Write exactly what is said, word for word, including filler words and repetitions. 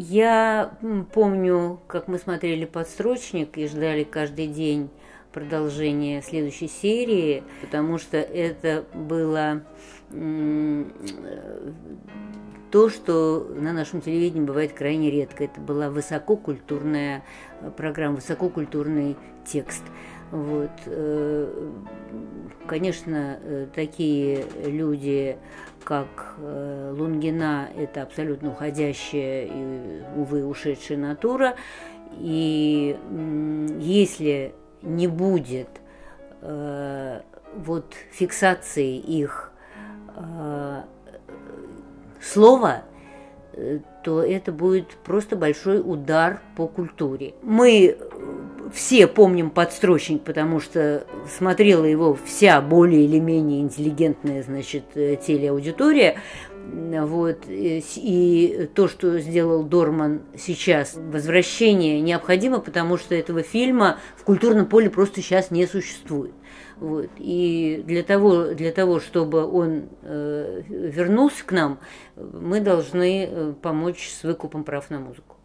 Я помню, как мы смотрели «Подстрочник» и ждали каждый день продолжение следующей серии, потому что это было то, что на нашем телевидении бывает крайне редко. Это была высококультурная программа, высококультурный текст. Вот. Конечно, такие люди, как Лунгина, это абсолютно уходящая и, увы, ушедшая натура. И если не будет э, вот фиксации их э, слова, э, то это будет просто большой удар по культуре. Мы все помним «Подстрочник», потому что смотрела его вся более или менее интеллигентная, значит, телеаудитория. Вот. И то, что сделал Дорман сейчас, возвращение необходимо, потому что этого фильма в культурном поле просто сейчас не существует. Вот. И для того, для того, чтобы он э, вернулся к нам, мы должны помочь с выкупом прав на музыку.